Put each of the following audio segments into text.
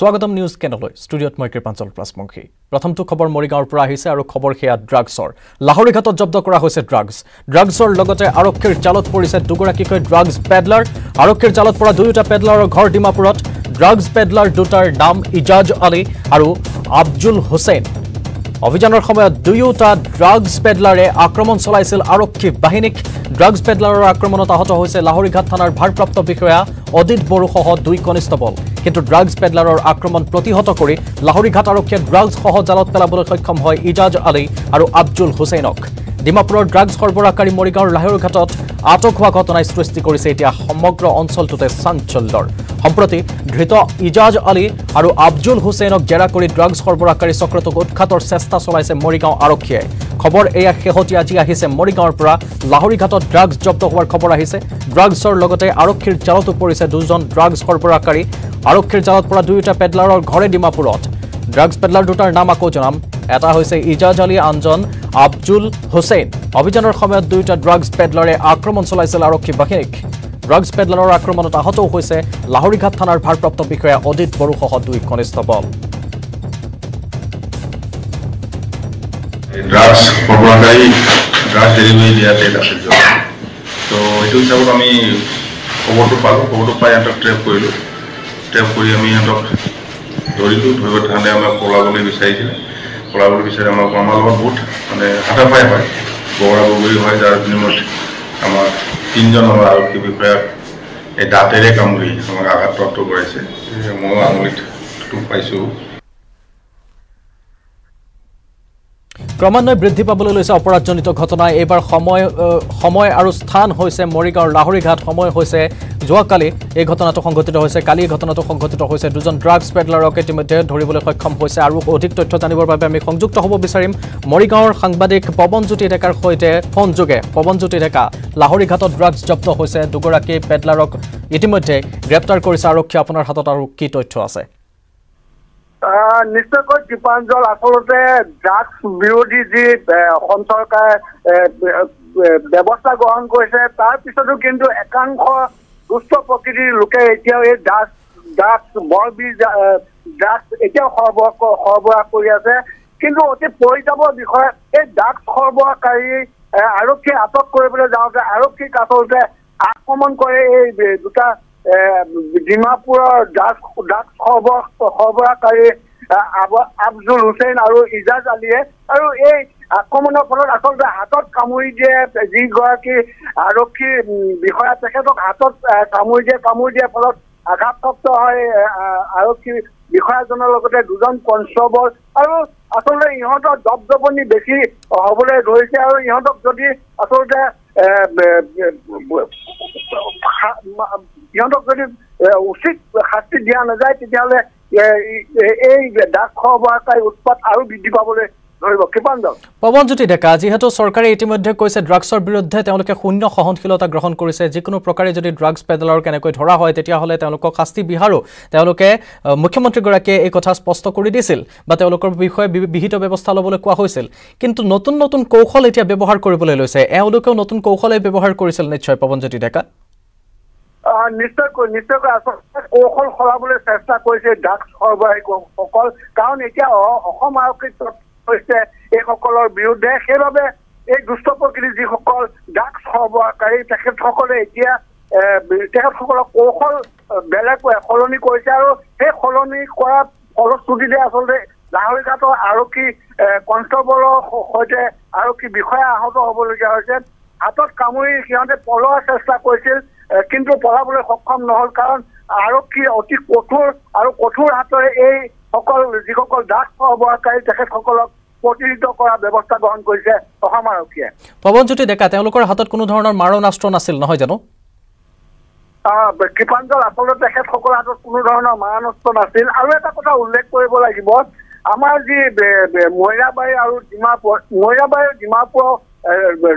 Swagatam news channel studio at my Kripansal plus monkey. Pratham to Kobor Morigaon Prahise or Kobor here drugs or Lahariaghat Jobdo Kora Hoise drugs or Logote Arokir Jalot Porise Dugoraki drugs peddler Arokir Jalot Pora Duta peddler or Ghor Dimapurat drugs peddler Dutar Dam Ijaz Ali Aru Abdul Hussein. অভিযানৰ সময়ত দুয়োটা drugs পেডলাৰে আক্ৰমণ চলাইছিল আৰক্ষী বাহিনীক drugs পেডলাৰৰ আক্ৰমণত আহত হৈছে লাহৰিঘাট থানাৰ ভাৰপ্ৰাপ্ত বিষয়া অদিত বৰুসহ দুই কনস্টেবল কিন্তু ড্ৰাগছ পেডলাৰৰ আক্ৰমণ প্ৰতিহত কৰি লাহৰিঘাট আৰক্ষীয়ে ড্ৰাগছ সহ জালত পেলাবলৈ সক্ষম হয় ইজাজ আলী আৰু আব্দুল হুছেইনক ডিমাপুৰৰ ড্ৰাগছ সৰবৰাহকাৰী মৰিগাঁওৰ লাহৰিঘাটত আটক হোৱা ঘটনাই সৃষ্টি কৰিছে এতিয়া সমগ্ৰ অঞ্চলটোতে চাঞ্চল্যৰ সম্প্ৰতি ধৃত ইজাজ আলী আৰু আব্দুল হুছেইনক জেৰা কৰি ড্ৰাগছ সৰবৰাহকাৰী চক্ৰটোক উৎখাতৰ চেষ্টা চলাইছে মৰিগাঁও আৰক্ষীয়ে খবৰ এয়া হেহতি আজি আহিছে মৰিগাঁওৰ পৰা লাহৰিঘাটত ড্ৰাগছ জব্দ হোৱাৰ খবৰ আহিছে ড্ৰাগছৰ লগতে আৰক্ষীৰ জালত পৰিছে দুজন ড্ৰাগছ সৰবৰাহকাৰী আৰক্ষীৰ জালত পৰা দুইটা পেডলাৰৰ ঘৰে ডিমাপুৰত ড্ৰাগছ পেডলাৰ দুটাৰ নাম আকৌ জনাম এটা হৈছে ইজাজ আলী আনজন আব্দুল হুছেইন অভিযানৰ সময়ত দুইটা ড্ৰাগছ পেডলাৰে আক্ৰমণ চলাইছিল আৰক্ষী বাহিনীক ড্ৰাগছ পেডলাৰৰ আক্ৰমণত আহত হৈছে লাহৰিঘাট থানাৰ ভাৰপ্ৰাপ্ত বিষয়া অদিত বৰুসহ দুই কনস্টেবল ড্ৰাগছ সৰবৰাহকাৰী ড্ৰাগছ ডেলিভাৰী দিয়া আছিল তো এইটো হিচাপত আমি খবৰটো পালো খবৰটো পাই আনক ট্ৰেপ কৰি আমি আনক ধৰিলো ধৰিব থানালৈ আমি কলাবলৈ বিচাৰিছিল কলাবলৈ বিচাৰি আমাৰ কমালত বহুত মানে হাতাপাই হয় বগৰা বগৰী হয় যাৰ বিনিময়ত আমাৰ তিনজন আমাৰ আৰক্ষী বিষয়াক এই দাঁতেৰে কামুৰি আমাক আঘাতপ্ৰাপ্ত কৰাইছে ময়ো আঙুলিত টোপ পাইছোঁ ক্ৰমান্বয়ে বৃদ্ধি পাবলৈ লৈছে অপৰাধজনিত ঘটনা এবাৰ সময় আৰু স্থান হৈছে মৰিগাঁওৰ লাহৰিঘাট সময় হৈছে যোৱাকালি এই ঘটনাটো সংঘটিত হৈছে কালি ঘটনাটো সংঘটিত হৈছে দুজন ড্ৰাগছ পেডলাৰক ইতিমধ্যে ধৰিবলৈ সক্ষম হৈছে আৰু অধিক তথ্য জানিবৰ বাবে আমি সংযুক্ত হ'ব বিচাৰিম মৰিগাঁওৰ সাংবাদিক পৱনজ্যোতি ঢেকাৰ সৈতে ফোন যোগে পৱনজ্যোতি ঢেকা লাহৰিঘাটত ড্ৰাগছ জব্দ হৈছে দুগৰাকী পেডলাৰক ইতিমধ্যে গ্ৰেপ্তাৰ কৰিছে আৰক্ষী আপোনাৰ হাতত আৰু কি তথ্য আছে নিশ্চয়কৈ কৃপাঞ্জল আসলতে ড্ৰাগছ বিৰোধী যি অসম চৰকাৰে ব্যৱস্থা গ্ৰহণ কৰিছে তাৰ পিছতো কিন্তু একাংশ দুষ্ট প্ৰকৃতিৰ লোকে এতিয়া এই ড্ৰাগছ বৰবি ড্ৰাগছ এতিয়াও সৰবৰাহ কৰি আছে কিন্তু অতি পৰিতাপৰ বিষয় এই ড্ৰাগছ সৰবৰাহকাৰী আৰক্ষী আটক কৰিবলৈ যাওঁতে আৰক্ষীক আচলতে আক্ৰমণ কৰে এই দুটা ডিমাপুৰৰ ড্ৰাগছ সৰবৰাহকাৰী আব্দুল হুছেইন আৰু ইজাজ আলীয়ে আৰু এই আক্ৰমণৰ ফলত আচলতে হাতত কামুৰি দিয়ে যিগৰাকী আৰক্ষী বিষয়া তেখেতক হাতত কামুৰি দিয়াৰ ফলত আঘাতপ্ৰাপ্ত হয় আৰক্ষী বিষয়াজনৰ লগতে দুজন কনষ্টবল আৰু আচলতে ইহঁতৰ দপদপনি বেছি হ'বলৈ ধৰিছে আৰু ইহঁতক যদি আচলতে ইহঁতক যদি উচিত শাস্তি দিয়া নাযায় তেতিয়াহ'লে এই ড্ৰাগছ সৰবৰাহকাৰী উৎপাত আৰু বৃদ্ধি পাবলৈ ধৰিব কৃপাঞ্জল পৱনজ্যোতি ঢেকা যিহেতু চৰকাৰে ইতিমধ্যে কৈছে ড্ৰাগছৰ বিৰুদ্ধে তেওঁলোকে শূন্য সহনশীলতা গ্ৰহণ কৰিছে যিকোনো প্ৰকাৰে যদি ড্ৰাগছ পেডলাৰ কেনেকৈ ধৰা হয় তেতিয়াহ'লে তেওঁলোকক শাস্তি বিহাৰো তেওঁলোকে মুখ্যমন্ত্ৰীগৰাকীয়ে এই কথা স্পষ্ট কৰি দিছিল বা তেওঁলোকৰ বিষয়ে বিহিত ব্যৱস্থা ল'বলৈ কোৱা হৈছিল কিন্তু নতুন কৌশল এতিয়া ব্যৱহাৰ কৰিবলৈ লৈছে এওঁলোকেও নতুন কৌশলে ব্যৱহাৰ কৰিছিল নিশ্চয় পৱনজ্যোতি ঢেকা নিশ্চয়কৈ আচলতে কৌশল সলাবলৈ চেষ্টা কৰিছে ড্ৰাগছ সৰবৰাহীসকল কাৰণ এতিয়া অসম আৰক্ষী হৈছে এইসকলৰ বিৰুদ্ধে সেইবাবে এই দুষ্ট প্ৰকৃতিৰ যিসকল ড্ৰাগছ সৰবৰাহকাৰী তেখেতসকলে এতিয়া তেখেতসকলৰ কৌশল বেলেগ সলনি কৰিছে আৰু সেই সলনি কৰাৰ ফলশ্ৰুতিতে আচলতে লাহৰিঘাটৰ আৰক্ষী কনষ্টবলৰ সৈতে আৰক্ষী বিষয়া আহত হ'বলগীয়া হৈছে হাতত কামুৰি সিহঁতে পলোৱাৰ চেষ্টা কৰিছিল কিন্তু পলাবলৈ সক্ষম নহল কাৰণ আৰক্ষী অতি কঠোৰ হাতেৰে এই সকল যিসকল ড্ৰাগছ সৰবৰাহকাৰী তেখেতসকলক প্ৰতিৰোধ কৰাৰ ব্যৱস্থা গ্ৰহণ কৰিছে অসম আৰক্ষীয়ে পৱনজ্যোতি ঢেকা তেওঁলোকৰ হাতত কোনো ধৰণৰ মাৰণাস্ত্ৰ নাছিল নহয় জানো কৃপাঞ্জল আচলতে তেখেতসকলৰ হাতত কোনো ধৰণৰ মাৰণাস্ত্ৰ নাছিল আৰু এটা কথা উল্লেখ কৰিব লাগিব আমাৰ যি মৈৰাবাৰী আৰু ডিমাপুৰ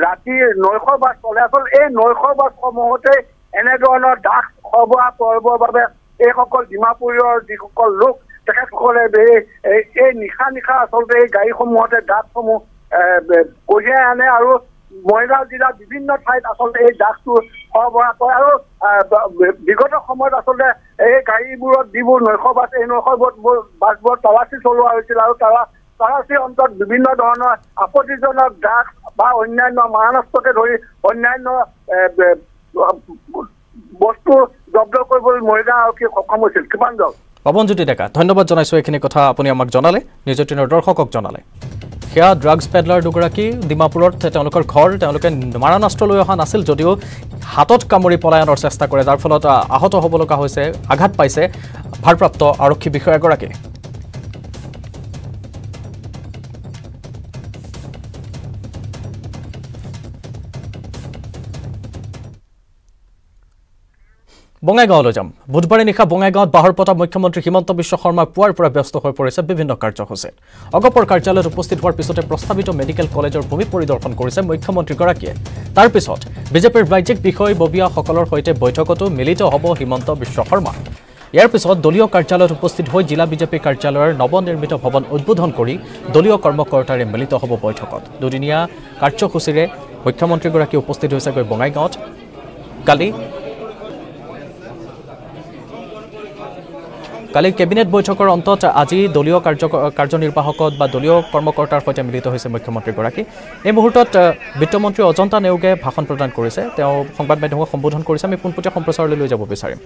ৰাতি নৈশ বাছ চলে আচল এই নৈশ বাছসমূহতে এনেধৰণৰ ড্ৰাগছ সৰবৰাহ কৰিবৰ বাবে এইসকল ডিমাপুৰীৰ যিসকল লোক তেখেতসকলে এই নিশা আচলতে এই গাড়ীসমূহতে ড্ৰাগছসমূহ কঢ়িয়াই আনে আৰু Morigaon Jilla বিভিন্ন ঠাইত আসলে এই দাগটো হবৰা কয় আৰু বিগত সময়ত আসলে এই গাড়ীবোৰত দিবু নৈখবাস এই নৈখবত বাসবত তালাচি চলোৱা হৈছিল আৰু তালাচি অন্তত বিভিন্ন ধৰণৰ আপত্তিজনক দাগ বা অন্যান্য মানৱস্পকে ধৰি অন্যান্য বস্তু জব্দ কৰিবলৈ মৰিগাঁও কি সক্ষম হৈছিল কিমান দক অবনজুতি টাকা ধন্যবাদ জনাইছো এখিনি কথা আপুনি আমাক জনালে নিউজ18 দৰ্শকক জনালে Here, drugs peddler Dugraki, Dimapuir, Tetanukar Khor, Tetanukar Maranastro Lohan Asil Jodio, Hatot Kamori Polayan or Sesta Kore, Darfolota, Ahoto Hoboloka Hose, Aghat Paise, Parprapto, Aroki Bikra Goraki. Bongaigaon Lojam, Budhbare Nikha Bongaigaon Bahorpota Mukhyamantri Himanta Biswa Sarma Puar Pura Byasto Hoi Porise Bibhinno Karya Hoise. Agapor Karyalayot Uposthit Hoar Pisote Prostabito Medical Collegeor Bhumi Poridorshon Korise Mukhyamantri Gorakie. Tar Pisot, BJPir Rajyik Bishoy Bobia Hokolor Hoite Boithokoto Milito Hobo Himanta Biswa Sarma. Yar Pisot Doliyo Karyalayot Uposthit Hoi Jila BJP Karyalayor Nobonirmito Bhavan Udbodhon Kori Doliyo Kormokortare Milito Hobo Boithokot. Dudinia Karya Hosire Mukhyamantri Goraki Uposthit Hoise Goi Bongaigaon Kali. কালি cabinet বৈঠকৰ অন্তত আজি দলীয় কাৰ্যনিৰ্বাহকত বা দলীয় কৰ্মকৰ্তাৰ সৈতে মিলিত হৈছে মুখ্যমন্ত্ৰী গৰাকী এই মুহূৰ্তত বিত্তমন্ত্ৰী অজন্তা নেওগে ভাষণ প্ৰদান কৰিছে তেওঁ সংবাদ মাধ্যমক সম্বোধন কৰিছে আমি পুনপুটীয়া সম্প্ৰচাৰলৈ লৈ যাব বিচাৰিম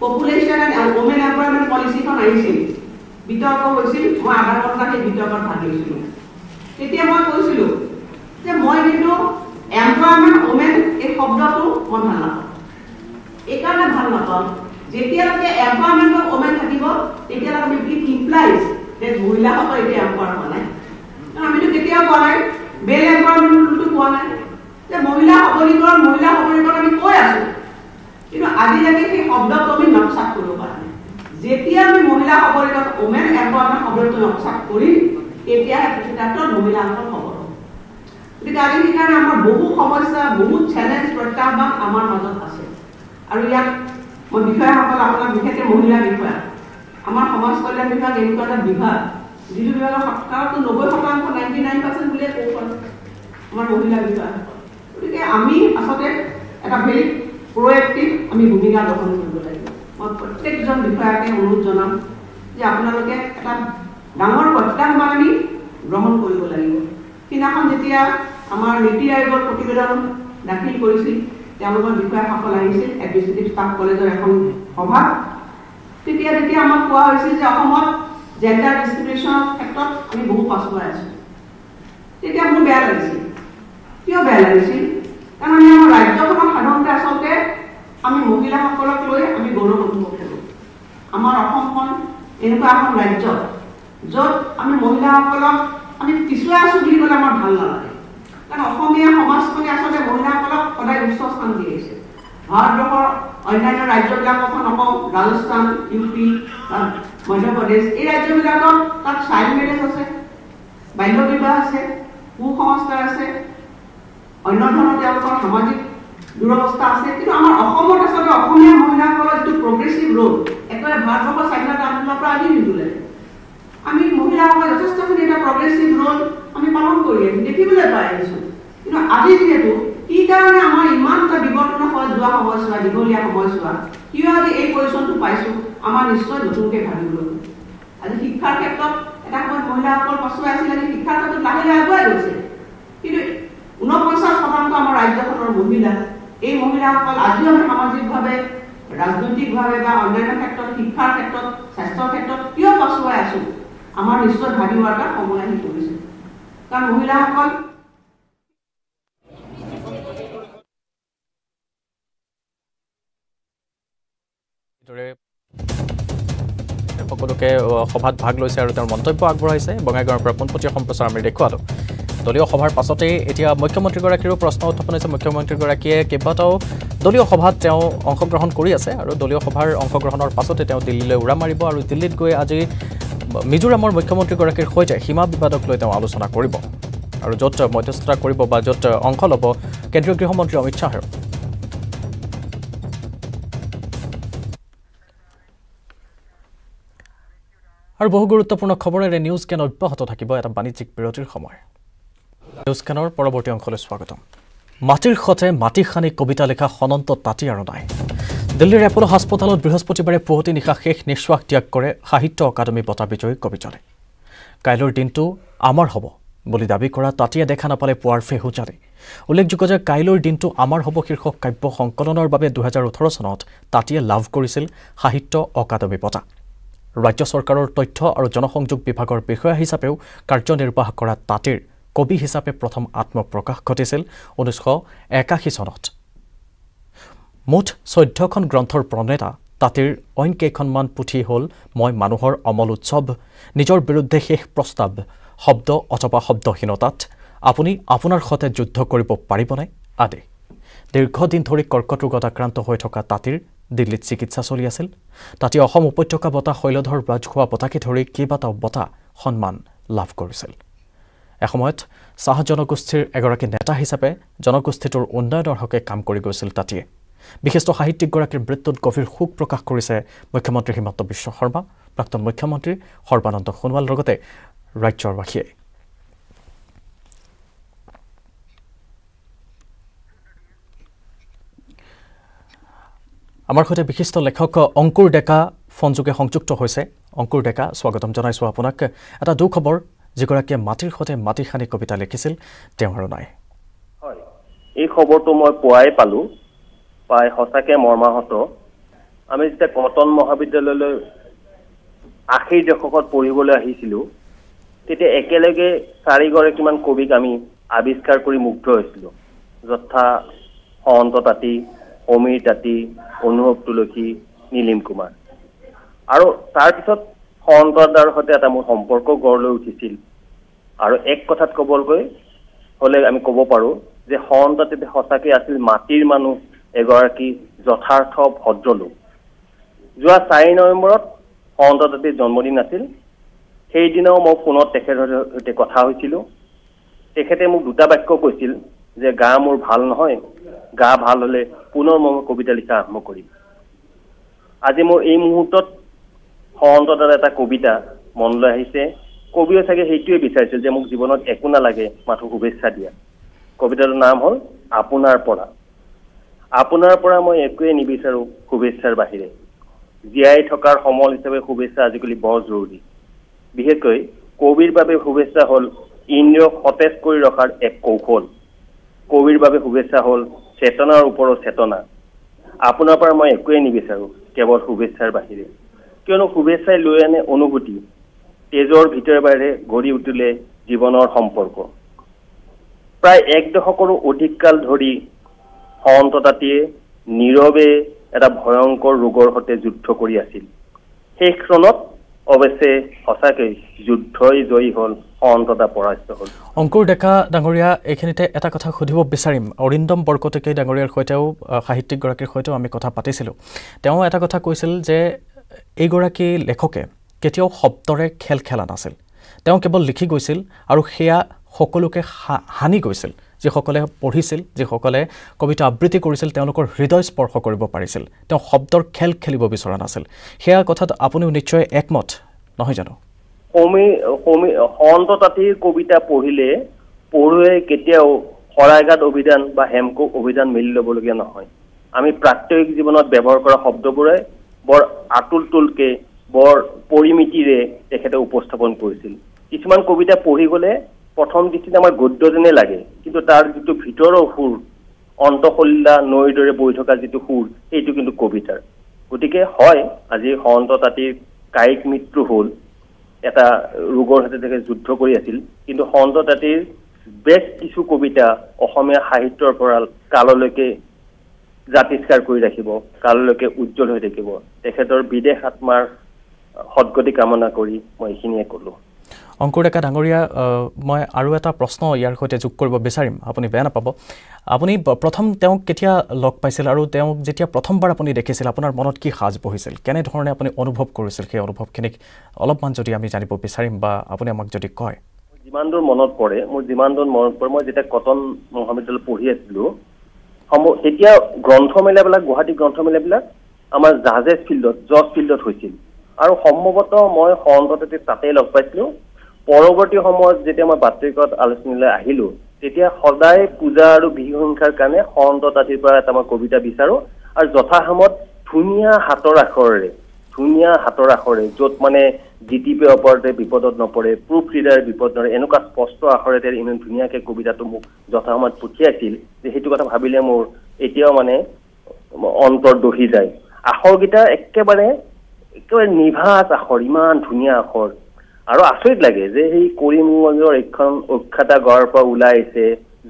Population and women employment policy for Nigeria. Bitoko was in one of the Bitoko Foundation. Titiamo Kosilu. The Moinito employment women a hobdoto one half. Ekana Hanako. JTL employment of women Hadibo, it implies that we love the employment. I mean, take care of it, bail employment to one. The Movila Operator, You know, Adilaki of the Tomin of Sakuruba. Zetia, Mumila, Hobola, Omen, and Hobola of Sakuri, Etia, Pitato, Mumila, Hobo. Regarding the number Bubu Hobosa, Bubu challenge for Taba among other assets. Aria, Modifa, Hobola, Mikate, Mumila, Bifa. Among Hobosa, Bifa, and Bifa. Did you ever have to Noble Hokan for 99% will let over? Mumila Bifa. Ami, Asote, and a village. Proactive, I mean, Bumiga document. But protect them before I can move on. The Apollo get a number of Tanmani, Roman Koyolari. Hinahan Jitia, Amar Nitiya, particular Naki policy, the Amman require Hapalais, administrative staff college or Homa. Titia Amakua is a Homa, gender discrimination factor, I mean, who passwords. Titia Mubalancy. Your balancing. And I am right over a hundred days of day. I mean, Mugila Hapolo, I mean, Goro Mugilo. Amar Hong in Paham right job. Job, I mean, Mugila Hapolo, I mean, Tisua should be Gulaman Hala. And Homia Homaskoya, so the Mugila Hapolo, but I resource on the issue. Hard over, or another right job upon Rajasthan, UP, whatever it is. It I do that child made us a by no people said, who hosts said. And not only Hamaji, Durosta said, you know, our homeowners of Homia to progressive road. A part of a cycle I mean, Mohila was just a progressive road on the Palm Korean, the people are You know, Aditya, he done a month of the bottom of Dua Hosua, the Golia Hosua. You are the eight person to Paisu, Aman is so the Duke Hadu. And he cut kept up, and I want Mohila for Pasuas and he cut up the Lahariaghat. No process for our idea for Mumila. A Mumila called Azure Hamaji Babe, Rasmuti Bavega, or Nana Hector, Hikar Hector, Sastor Hector, pure Pasua Asu. Amar is so Hadi Waka, Homolani Tourism. Can Mumila call? Pocoloke, Hobat Paglos, or Montopo Agboise, Bongagar Praponpocha Homposar Medicuado. দলীয় সভাৰ পাছতে এতিয়া মুখ্যমন্ত্ৰী গৰাকীৰ প্ৰশ্ন উত্থাপন হৈছে মুখ্যমন্ত্ৰী গৰাকীয়ে কেবাটাও দলীয় সভাত তেওঁ অংশগ্ৰহণ কৰি আছে আৰু দলীয় সভাৰ অংশগ্ৰহণৰ পাছতে তেওঁ দিল্লীলৈ উৰা মাৰিব আৰু দিল্লীত গৈ আজি মিজোৰামৰ মুখ্যমন্ত্ৰী গৰাকীৰ সৈতে সীমা বিবাদক লৈ তেওঁ আলোচনা কৰিব আৰু য'ত মধ্যস্থতা কৰিব বা য'ত অংশ ল'ব কেন্দ্ৰীয় গৃহমন্ত্ৰী অমিত শাহ আৰু বহু গুৰুত্বপূৰ্ণ খবৰেৰে নিউজ কেন অব্যাহত থাকিব এটা বাণিজ্যিক বিৰতিৰ সময় নিউজ কেনৰ পৰৱৰ্তী অংশলৈ স্বাগতম মাটিৰ খতে মাটি খানি কবিতা লেখা অনন্ত তাতি আৰু নাই দিল্লীৰ এপ'লো হাসপাতালত বৃহস্পতিবাৰে পুৱতি নিশা শেষ নিশ্বাস ত্যাগ কৰে সাহিত্য একাডেমী বঁটা বিজয়ী কবিজনে কাইলৰ দিনটো আমাৰ হ'ব বুলি দাবী কৰা তাতিয়া দেখা নাপালে পোৱাৰ ফেহুজাৰে উল্লেখযোগ্য যে কাইলৰ দিনটো আমাৰ হ'ব শীৰ্ষক কাব্য সংকলনৰ বাবে 2018 চনত তাতিয়া লাভ কৰিছিল সাহিত্য একাডেমী বঁটা ৰাজ্য চৰকাৰৰ তথ্য আৰু জনসংযোগ বিভাগৰ বিষয়া হিচাপে কাৰ্যনিৰ্বাহ কৰা তাতিৰ কবি হিচাপে প্ৰথম আত্মপ্ৰকাশ ঘটিছিল 1981 চনত মুঠ 14খন গ্ৰন্থৰ প্ৰণেতা তাতিৰ অইন কেইখনমান পুথি হ'ল মই মানুহৰ অমল উৎসৱ নিজৰ বিৰুদ্ধে শেষ প্ৰস্তাৱ শব্দ অথবা শব্দহীনতাত আপুনি আপোনাৰ সতে যুদ্ধ কৰিব পাৰিবনে আদি দীৰ্ঘদিন ধৰি কৰ্কট ৰোগত আক্ৰান্ত হৈ থকা তাতিৰ দিল্লীত চিকিৎসা চলি আছিল তাতি অসম উপত্যকা বঁটা শৈলধৰ ৰাজখোৱা বঁটাকে ধৰি কেইবাটাও বঁটা সন্মান লাভ কৰিছিল এসময়ত সাহ জনগোষ্ঠীৰ এগৰাকী নেতা হিচাপে জনগোষ্ঠীৰ উন্নয়নৰ হকে কাম কৰি গৈছিল তাতিয়ে বিশিষ্ট সাহিত্যিক গৰাকীৰ মৃত্যুত গভীৰ শোক প্ৰকাশ কৰিছে মুখ্যমন্ত্ৰী হিমন্ত বিশ্ব শৰ্মা প্ৰাক্তন মুখ্যমন্ত্ৰী সৰ্বানন্দ সোণোৱাল লগতে ৰাজ্যৰবাসীয়ে আমাৰ সৈতে বিশিষ্ট লেখক অংকুৰ ডেকা ফোনযোগে সংযুক্ত হৈছে অংকুৰ ডেকা স্বাগতম জনাইছো আপোনাক এটা দু খবৰ জিগৰাকীয়ে মাটিৰ সতে মাটি খানি কবিতা লিখিছিল তেওঁৰ নাই হয় এই খবৰটো মই পোৱাই পালো পাই হতাকে মৰ্মাহত আমি যেতিয়া কটন মহাবিদ্যালয়লৈ আখিৰ দশকত পঢ়িবলৈ আহিছিলো তেতিয়া একেলগে চাৰিগৰে কিমান কবিক আমি আৱিষ্কাৰ কৰি মুগ্ধ হৈছিলো যথা অন্ত তাতি অমিৰ তাতি অনুভৱ তুলসী নীলিম কুমাৰ আৰু তাৰ পিছত অন্তৰদাৰ হতে এটা মোৰ সম্পৰ্ক গঢ় লৈ উঠিছিল আৰু এক কথাত কবলকৈ হলে আমি কব পাৰো যে অন্ততে হতাকে আছিল মাটিৰ মানুহ এগৰাকী যথাৰ্থ ভদ্ৰলোক যোৱা 4 নৱেম্বৰত অন্ততে জন্মদিন আছিল সেই দিনাও মই ফোনত তেখেতৰ সৈতে কথা হৈছিল তেখেতে মোক দুটা বাক্য কৈছিল যে গা মোৰ ভাল নহয় গা ভাল হলে পুনৰ মই কবিতা লিখা আৰম্ভ কৰিম আজি মোৰ এই মুহূৰ্তত অন্তদাৰ এটা কবিতা মনলৈ আহিছে কবিয়ে থাকে সেইটোৱে বিচাৰিছিল যে মোক জীৱনত একো নালাগে মাথো শুভেচ্ছা দিয়া কবিতাৰ নাম হ'ল আপোনাৰ পৰা মই একোৱে নিবিচাৰো শুভেচ্ছাৰ বাহিৰে জিয়াই থকাৰ সমল হিচাপে শুভেচ্ছা আজিকালি বৰ জৰুৰী বিশেষকৈ কবিৰ বাবে শুভেচ্ছা হ'ল ইন্দ্ৰিয় সতেজ কৰি ৰখাৰ এক কৌশল কবিৰ বাবে শুভেচ্ছা হ'ল চেতনাৰ ওপৰত চেতনা আপোনাৰ পৰা মই একোৱে নিবিচাৰো কেৱল শুভেচ্ছাৰ বাহিৰে কিয়নো শুভেচ্ছাই লৈ আনে অনুভূতি তেজৰ ভিতৰে বাহিৰে গৰি উঠিলে জীৱনৰ সম্পৰ্ক প্ৰায় এক দশকৰো অধিক কাল ধৰি অন্ততাতিয়ে নীৰৱে এটা ভয়ংকৰ ৰোগৰ সৈতে যুদ্ধ কৰি আছিল সেই ক্ষণত অৱশ্যে হতাকে যুদ্ধই জয়ী হ'ল অন্ততা পৰাস্ত হ'ল অংকুৰ ডেকা ডাঙৰীয়া এখনিতে এটা কথা খুধিব বিচাৰিম অৰিন্দম বৰকটকে ডাঙৰীয়াৰ সৈতেও সাহিত্যিক গৰাকীৰ সৈতেও আমি কথা পাতিছিলো তেওঁ এটা কথা কৈছিল যে এই গৰাকী লেখকে কেতিয়াও শব্দৰে খেল খেলা নাছিল তেওঁ কেৱল লিখি গৈছিল আৰু হেয়া সকলোকে হানি গৈছিল যে সকলে পঢ়িছিল যে সকলে কবিতা আবৃত্তি কৰিছিল তেওঁলোকৰ হৃদয় স্পৰ্শ কৰিব পাৰিছিল তেওঁ শব্দৰ খেল খেলিব বিচৰা নাছিল হেয়া কথাত আপুনিও নিশ্চয় একমত নহয় জানো অন্ত তাতিৰ কবিতা পঢ়িলে পঢ়ুৱে কেতিয়াও শৰাইঘাট অভিধান বা হেমকোষ অভিধান মিলি ল'বলগীয়া নহয় আমি প্ৰাত্যহিক জীৱনত ব্যৱহাৰ কৰা শব্দবোৰে বৰ আতুল তুলকে বৰ পৰিমিতিৰে তেখেতে উপস্থাপন কৰিছিল কিছুমান কবিতা পঢ়ি গ'লে প্ৰথম দৃষ্টিত আমাৰ গদ্য যেনে লাগে কিন্তু তাৰ যিটো ভিতৰৰ সুৰ অন্তঃসল্লা নৈৰ দৰে বৈ থকা যিটো সুৰ সেইটো কিন্তু কবিতাৰ গতিকে হয় আজি অন্ত তাতিৰ কায়িক মৃত্যু হ'ল এটা ৰোগৰ সৈতে তেখেতে যুদ্ধ কৰি আছিল কিন্তু অন্ত তাতিৰ বেশ কিছু কবিতা অসমীয়া সাহিত্যৰ পৰা কাললৈকে জাতিষ্কাৰ কৰি ৰাখিব কাললৈকে উজ্জ্বল হৈ থাকিব তেখেতৰ বিদেশ আত্মাৰ সদগতি কামনা কৰি মই এইখিনিয়ে ক'লো অঙ্কুৰডেকা ডাঙৰীয়া মই আৰু এটা প্ৰশ্ন ইয়াৰ সৈতে যোগ কৰিব বিচাৰিম আপুনি বেয়া নাপাব আপুনি প্ৰথম তেওঁ কেতিয়া লগ পাইছিল আৰু তেওঁ যেতিয়া প্ৰথমবাৰ আপুনি দেখিছিল আপোনাৰ মনত কি সাজ বহিছিল কেনে ধৰণে আপুনি অনুভৱ কৰিছিল সেই অনুভৱখিনিক অলপমান যদি আমি জানিব বিচাৰিম বা আপুনি আমাক যদি কয় জিমানদৰ মনত পৰে মোৰ জিমানদৰ মনত পৰে মই যেতিয়া কটন মহাবিদ্যালয় পঢ়ি আছিলোঁ সমো এতিয়া গ্ৰন্থমেলাবিলাক গুৱাহাটী গ্ৰন্থমেলাবিলাক আমাৰ জাহাজেছ ফিল্ডত জজ ফিল্ডত হৈছিল আৰু সম্ভৱত মই সন্ততে তাতে লগ পাইছিলোঁ পৰৱৰ্তী সময়ত যেতিয়া মই বাতৰিকত আলোচনীলৈ আহিলো তেতিয়া সদায় পূজা আৰু বিহুংখাৰ কাৰণে সন্ততাতিৰ পৰা এটা মই কবিতা বিচাৰো আৰু যথাহামত ধুনিয়া হাতৰ আখৰে যত মানে জিটিপি ওপৰতে বিপদত নপৰে প্ৰুফ ৰিডাৰ বিপদৰ এনেকুৱা স্পষ্ট আখৰে তেৰ ইমান ধুনিয়াকে কবিতাটো মোক যথাহামত পঠিয়াছিল যে হেতু কথা ভাবিলে মোৰ এতিয়াও মানে অন্তৰ দহি যায় আখৰ গিটা একেবাৰে নিভাস আখৰ ইমান ধুনিয়া আখৰ আৰু আচৰিত লাগে যে এই কৰিমগঞ্জৰ এখন অক্ষতা গৰ্ব উলাইছে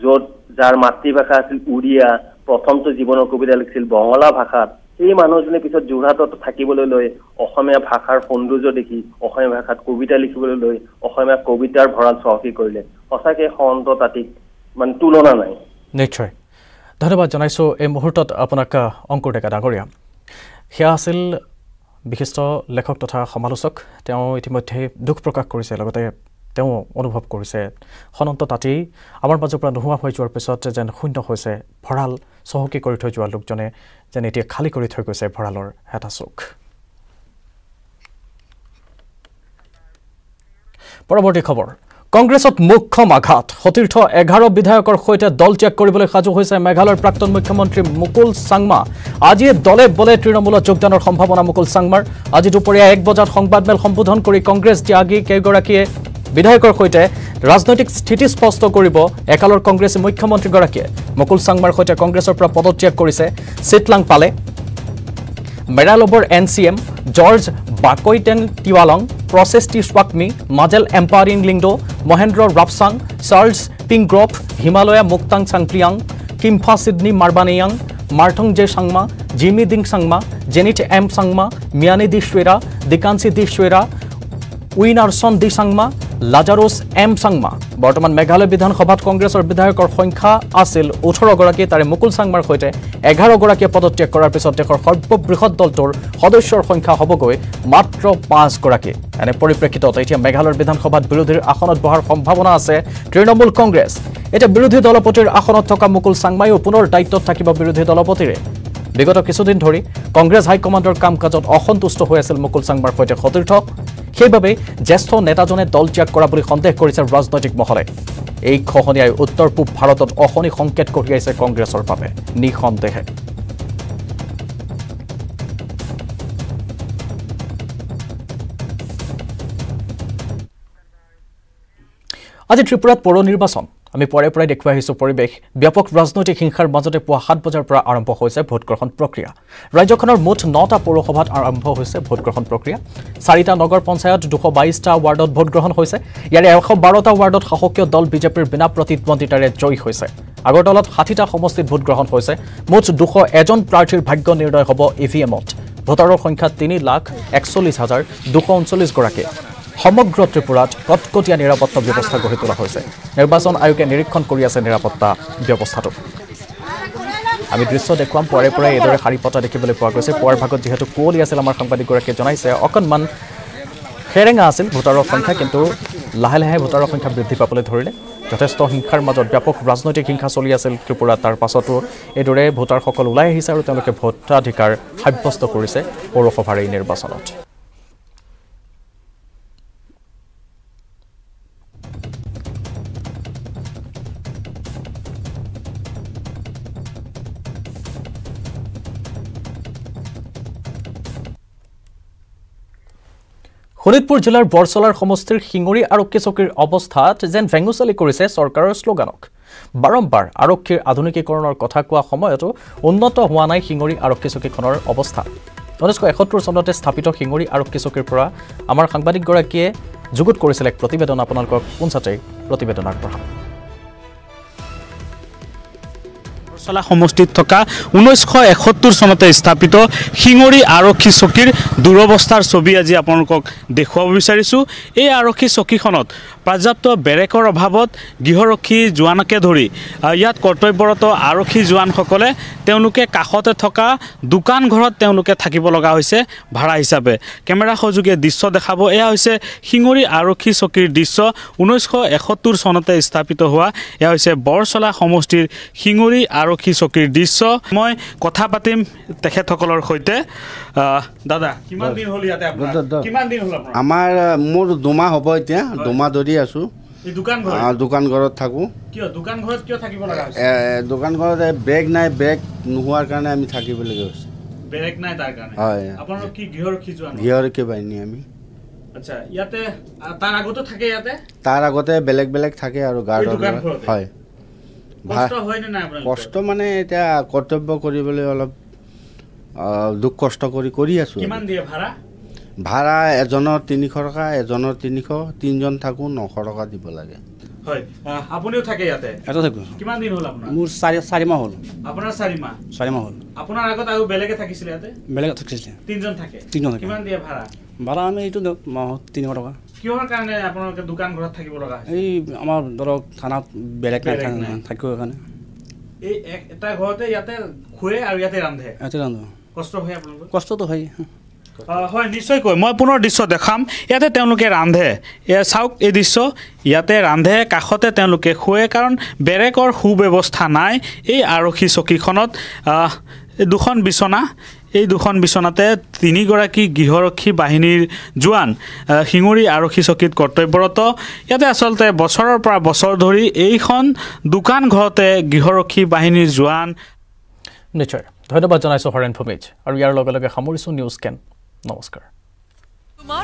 যত যাৰ মাতৃভাষা আছিল উড়িয়া প্ৰথমটো জীৱনৰ কবিতা লিখিছিল বঙলা ভাষাত এই মানুহজনে পিছত জুৰাটত থাকিবলৈ লৈ অসমীয়া ভাষাৰ সৌন্দৰ্য দেখি অসমীয়া ভাষাত কবিতা লিখিবলৈ লৈ অসমীয়া কবিতাৰ ভৰাল চহকী কৰিলে অসাকে খন্ত তাতিক মান তুলনা নাই নিশ্চয় ধন্যবাদ জনাইছো এই মুহূৰ্তত আপোনাক অঙ্কুৰডেকা ডাঙৰীয়া হিয়া আছিল বিশিষ্ট লেখক তথা সমালোচক তেওঁ ইতিমধ্যে দুখ প্ৰকাশ কৰিছে লগতে তেওঁ অনুভৱ কৰিছে অনন্ত তাতি আমাৰ মাজৰ পৰা নোহোৱা হৈ যোৱাৰ পিছত যেন শূন্য হৈছে ভৰাল সহকি কৰি থৈ যোৱা লোকজনে যেন এতিয়া খালি কৰি থৈ গৈছে ভৰালৰ এটা চোখ পৰৱৰ্তী খবৰ কংগ্ৰেছত মুখ্য মাঘাত সতীৰ্থ 11 বিধায়কৰ সৈতে দল ত্যাগ কৰিবলৈ সাজু হৈছে মেঘালয়ৰ প্ৰাক্তন মুখ্যমন্ত্ৰী মুকুল চাংমা আজি দলে বলে তৃণমূল যোগদানৰ সম্ভাৱনা মুকুল চাংমাৰ আজি দুপৰীয়া 1 বজাত সংবাদমেল সম্বোধন কৰি কংগ্ৰেছ ত্যাগী কেগৰাকীয়ে বিধায়কৰ সৈতে ৰাজনৈতিক স্থিতি স্পষ্ট কৰিব একালৰ কংগ্ৰেছ মুখ্যমন্ত্ৰী গৰাকীয়ে মুকুল চাংমাৰ সৈতে কংগ্ৰেছৰ পৰা পদত্যাগ কৰিছে চিটলাং পালে মেৰালবৰ এনচিএম জৰ্জ বাকৈটেন তিৱালং Process T Sawkmie Mazel Ampareen Lyngdoh Mohendro Rapsang Charles Pyngrope Himalaya Muktan Shangpliang Kimfa Sidney Marbaniang Marthong J Sangma Jimmy D Sangma Jenith M Sangma Miani D Shira Dikanchi D Shira Winnerson D Sangma Lazarus M Sangma বৰ্তমান মেঘালয় বিধানসভাত কংগ্ৰেছৰ বিধায়কৰ সংখ্যা আছিল 18 গৰাকী তাৰে মুকুল চাংমাৰ সৈতে 11 গৰাকীয়ে পদত্যাগ কৰাৰ পিছত দেশৰ সৰ্ববৃহৎ দলটোৰ সদস্যৰ সংখ্যা হ'বগৈ মাত্ৰ 5 গৰাকী এনে পৰিপ্ৰেক্ষিতত এতিয়া মেঘালয়ৰ বিধানসভাত বিৰোধীৰ আসনত বহাৰ সম্ভাৱনা আছে তৃণমূল কংগ্ৰেছ এটা বিৰোধী দলপতিৰ আসনত থকা মুকুল চাংমাইও পুনৰ দায়িত্বত থাকিব বিৰোধী দলপতিৰে বিগত কিছুদিন ধৰি কংগ্ৰেছ হাই কমাণ্ডৰ কামকাজত অসন্তুষ্ট হৈ আছিল মুকুল চাংমাৰ সৈতে সতীৰ্থ সেইভাবে জ্যেষ্ঠ নেতাজনে দল ত্যাগ কৰা বুলি সন্দেহ কৰিছে ৰাজনৈতিক মহলে এই খহনিয়াই উত্তৰ পূব ভাৰতত অহনি সংকেত কঢ়িয়াইছে কংগ্ৰেছৰ বাবে নিঃসন্দেহে আজি ত্ৰিপুৰাত পৌৰ নিৰ্বাচন আমি পৰে দেখুৱাই আহিছো পৰিবেশ ব্যাপক ৰাজনৈতিক হিংসাৰ মাজতে পুৱা 7 বজাৰ পৰা আৰম্ভ হৈছে ভোট গ্ৰহণ প্ৰক্ৰিয়া ৰাজ্যখনৰ মুঠ 9টা পৌৰসভাত আৰম্ভ হৈছে ভোট গ্ৰহণ প্ৰক্ৰিয়া 4টা নগৰ পঞ্চায়ত 222টা ৱাৰ্ডত ভোট গ্ৰহণ হৈছে ইয়াৰে 112টা ৱাৰ্ডত শাসকীয় দল বিজেপিৰ বিনা প্ৰতিদ্বন্দ্বিতাৰে জয়ী হৈছে আগৰতলত 60টা সমষ্টিত ভোট গ্ৰহণ হৈছে মুঠ 201 জন প্ৰাৰ্থীৰ ভাগ্য নিৰ্ণয় হ'ব ইভিএমত ভোটাৰৰ সংখ্যা 3,41,239 গৰাকী সমগ্র ত্রিপুরাত কটকটিয়া নিরাপত্তা ব্যবস্থা গড়ে তোলা হয়েছে নির্বাচন আয়োগে নিরীক্ষণ করে আছে নিরাপত্তা ব্যবস্থাটো আমি দৃশ্য দেখাম পরে এইদরে শাড়ি পতা দেখিবলৈ পোৱা গৈছে পুৱাৰ ভাগত যেহেতু কুঁৱলী আছিল আমাৰ সাংবাদিকগৰাকীয়ে জানাইছে অকণমান হেৰেঙা আছিল ভোটাৰৰ সংখ্যা কিন্তু লাহে লাহে ভোটাৰৰ সংখ্যা বৃদ্ধি পাবলৈ ধৰিলে যথেষ্ট হিংসাৰ মাজত ব্যাপক ৰাজনৈতিক হিংসা চলি আছিল ত্ৰিপুৰা তাৰ পাছতো এইদৰে ভোটাৰসকল ওলাই আহিছে আৰু তেওঁলোকে ভোটাধিকাৰ সাব্যস্ত কৰিছে পৌৰসভাৰ এই নিৰ্বাচনত Honitpur Jilar Borsolar Homostir Hingori Aroki Sokir Obostat, then Vengusali Korises or Karos Sloganok. Barambar, Aroki Aduniki Koronor Kotakua Homoyoto, Unoto Huana Hingori Arokisoki Konor Obostat. Nonesco Ehotur Sonote Tapito Hingori Arokisoki Pura, Amar Hangbadi Goraki, Zugut Koriselect Protibedon upon Unsate, Protibedon Akra. চলা সমষ্টিত থকা 1971 চনতে স্থাপিত শিঙৰি আৰক্ষী চকীৰ দুৰৱস্থাৰ ছবি আজি আপোনালোকক দেখুৱাব বিচাৰিছো। এই আৰক্ষী চকীখনত পৰ্যাপ্ত বেৰেকৰ অভাৱত গৃহৰক্ষী জোৱানকে ধৰি ইয়াত কৰ্তব্যৰত আৰক্ষী জোৱানসকলে তেওঁলোকে কাখতে থকা দোকান ঘৰত তেওঁলোকে থাকিব লগা হৈছে ভাড়া হিচাপে। কেমেৰা সহযোগে দৃশ্য দেখাব। এয়া হৈছে শিঙৰি আৰক্ষী চকীৰ দৃশ্য 1971 চনতে স্থাপিত হোৱা এয়া হৈছে বৰচলা সমষ্টিৰ শিঙৰি আৰক্ষী চকীৰ দৃশ্য। মই কথা পাতিম তেখেতসকলৰ সৈতে। দাদা কিমান দিন হ'ল ইয়াতে আপোনাৰ? কিমান দিন হ'ল আপোনাৰ? আমাৰ মোৰ দুমাহ হ'ব, এতিয়া দুমাহ ধৰি আছো দোকান ঘৰত। দোকান ঘৰত থাকো। কিয় দোকান ঘৰত কিয় থাকিব লগা হৈছে? দোকান ঘৰত ব্ৰেক নাই, ব্ৰেক নোহোৱাৰ কাৰণে আমি থাকিব লগা হৈছে। ব্ৰেক নাই তাৰ কাৰণে? হয়। আপোনালোক কি গৃহৰক্ষী জোৱান? গৃহৰক্ষী বাহিনী আমি। আচ্ছা, ইয়াতে তাৰ আগতে থাকে? ইয়াতে তাৰ আগতে বেলেগ বেলেগ থাকে আৰু গাৰ্ড হয়। কষ্ট মানে এটা কৰ্তব্য কৰিবলৈ অলপ দুখ কষ্ট কৰি আছো। কিমান দিয়ে ভাড়া? ভাড়া এজনৰ 300 টকা, এজনৰ 300, তিনজন থাকো 900 টকা দিব লাগে। হয়, আপুনিও থাকে ইয়াতে? এটা থাকো। কিমান দিন হ'ল আপোনাৰ? মোৰ 4 মাহ হ'ল। আপোনাৰ 4 মাহ? 4 মাহ হ'ল। আপোনাৰ আগত আৰু বেলেগে থাকিছিলে ইয়াতে? বেলেগে থাকিছিলে। তিনজন থাকে? তিনজন থাকে। কিমান দিয়ে ভাড়া? ভাড়া আমি এইটো মাহত 300 টকা। কিহৰ কাৰণে আপোনালোকে দোকান ঘৰত থাকিব লগা হয়? এই আমাৰ ধৰক থানাত বেলেগ থাকিব কাৰণে। এই এটা ঘৰতে ইয়াতে খুৱে আৰু ইয়াতে ৰান্ধে? ইয়াতে ৰান্ধো। কষ্ট হয় আপোনালোকৰ? কষ্টটো হয়। হয়, নিশ্চয়কৈ। মই পুনৰ দৃশ্য দেখাম। ইয়াতে তেওঁলোকে ৰান্ধে। চাওক এই দৃশ্য, ইয়াতে ৰান্ধে, কাষতে তেওঁলোকে খুৱে, কাৰণ বেৰেকৰ সুব্যৱস্থা নাই। এই আৰক্ষী চকীখনত দুখন বিছনা, এই দুখন বিছনাতে 3গৰাকী গৃহৰক্ষী বাহিনীৰ জোৱান শিঙৰি আৰক্ষী চকীত কৰ্তব্যৰত। ইয়াতে আচলতে বছৰৰ পৰা বছৰ ধৰি এইখন দোকান ঘৰতে গৃহৰক্ষী বাহিনীৰ জোৱান। নিশ্চয় ধন্যবাদ জনাইছোঁ হৰেণ ভূমিজ, আৰু ইয়াৰ লগে লগে সামৰিছোঁ নিউজ কেন। নমস্কাৰ।